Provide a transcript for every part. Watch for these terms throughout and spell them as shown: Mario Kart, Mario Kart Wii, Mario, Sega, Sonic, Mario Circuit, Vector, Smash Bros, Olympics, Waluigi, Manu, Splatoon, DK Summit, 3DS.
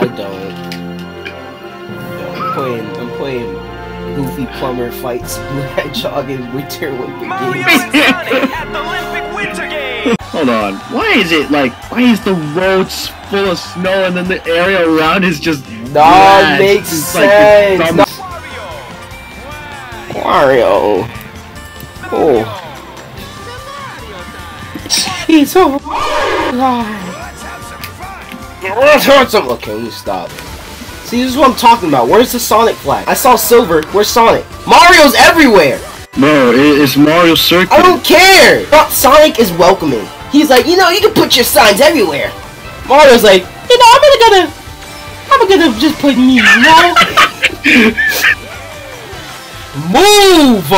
I don't. I'm playing Goofy Plumber fights Blue Hedgehog in Winter Olympic Games. At the Olympic Winter Games. Hold on. Why is the roads full of snow and then the area around is just not makes sense. Like Mario. Oh. Jeez, oh my. Okay, let me stop. See, this is what I'm talking about. Where's the Sonic flag? I saw silver. Where's Sonic? Mario's everywhere! No, it's Mario Circuit. I don't care! But Sonic is welcoming. He's like, you know, you can put your signs everywhere. Mario's like, you know, I'm gonna just put me, you know? Move!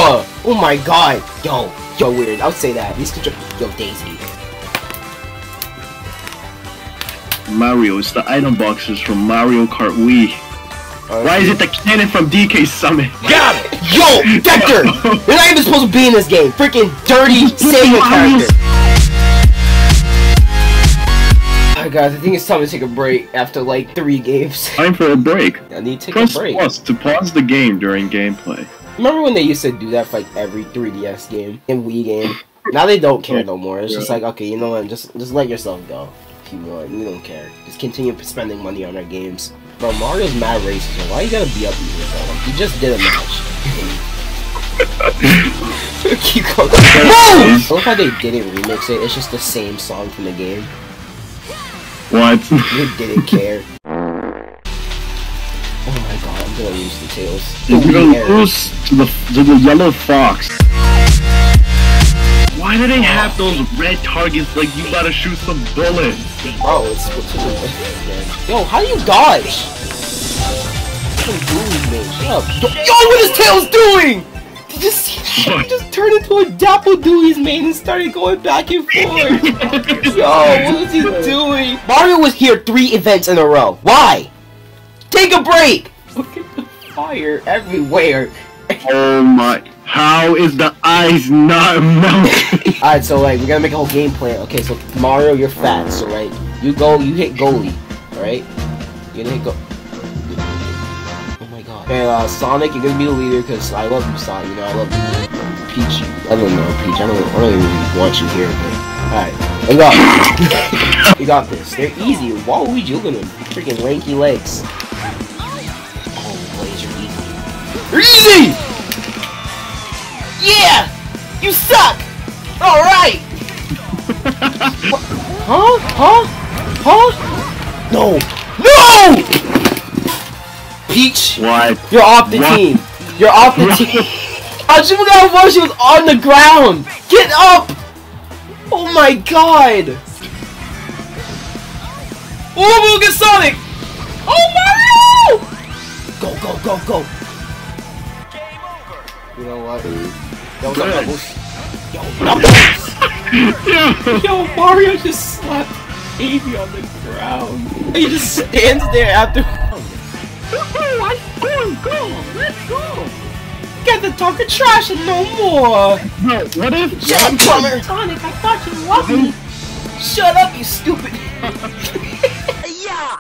Oh my god. Yo, weird. I'll say that. These control. Yo, Daisy. Mario, it's the item boxes from Mario Kart Wii. Why is it the cannon from DK Summit? Got it! Yo, Vector! You're not even supposed to be in this game! Freaking dirty Sega character! Alright guys, I think it's time to take a break after like 3 games. Time for a break. I need to take a break. Press plus to pause the game during gameplay. Remember when they used to do that for like every 3DS game and Wii game? Now they don't care no more. It's just like, okay, you know what, just let yourself go. You want. We don't care. Just continue spending money on our games. Bro, Mario's mad racist. Why you gotta be up in here, bro? Like, you just did a match. Keep going. I love how they didn't remix it. It's just the same song from the game. What? They didn't care. Oh my god, I'm gonna lose the tails. You're gonna lose to the yellow fox. Why do they have those red targets like you gotta shoot some bullets? Oh, it's Splatoon again. Yo, how do you dodge? Yo, what is Tails doing? He just turned into a Dappled Dewey's mane and started going back and forth. Yo, what is he doing? Mario was here 3 events in a row. Why? Take a break! Look at the fire everywhere. Oh my. How is the ice not melting? Alright, so like, we're gonna make a whole game plan. Okay, so Mario, you're fat, so right? You hit goalie, alright? You're gonna hit goalie. Oh my god. And Sonic, you're gonna be the leader, because I love you, Sonic, you know, I love you. Peach, I don't know, Peach, I don't even want you here, but... Alright, we got this. We got this. They're easy. Waluigi, you're gonna freaking lanky legs. Oh, Blaze, you're easy. You're easy! Yeah! You suck! Alright! Huh? Huh? Huh? No! No! Peach! What? You're off the team! You're off the team! I just forgot how far she was on the ground! Get up! Oh my god! Oh, we'll get Sonic! Oh, Mario! Go, go, go, go! You know what? Yo, Yo, Mario just slapped Amy on the ground. He just stands there after. Let's go. Get the talk of trash and no more. No, what if? Shut up, plumber. Sonic, I thought you loved me. Shut up, you stupid. Yeah.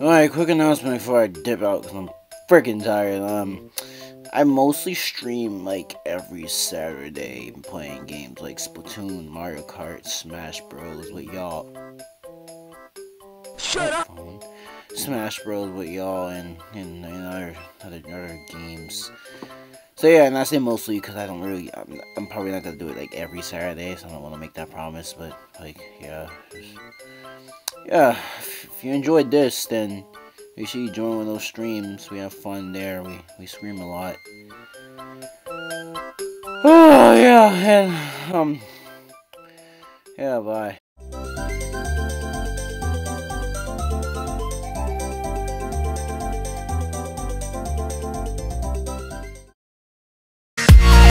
All right, quick announcement before I dip out because I'm freaking tired. I mostly stream like every Saturday playing games like Splatoon, Mario Kart, Smash Bros with y'all. Shut up! Smash Bros with y'all and other games. So yeah, and I say mostly because I don't really, I'm probably not gonna do it like every Saturday, so I don't want to make that promise. But like, yeah. If you enjoyed this, then make sure you join one of those streams. We have fun there. We scream a lot. Oh yeah, and yeah, bye.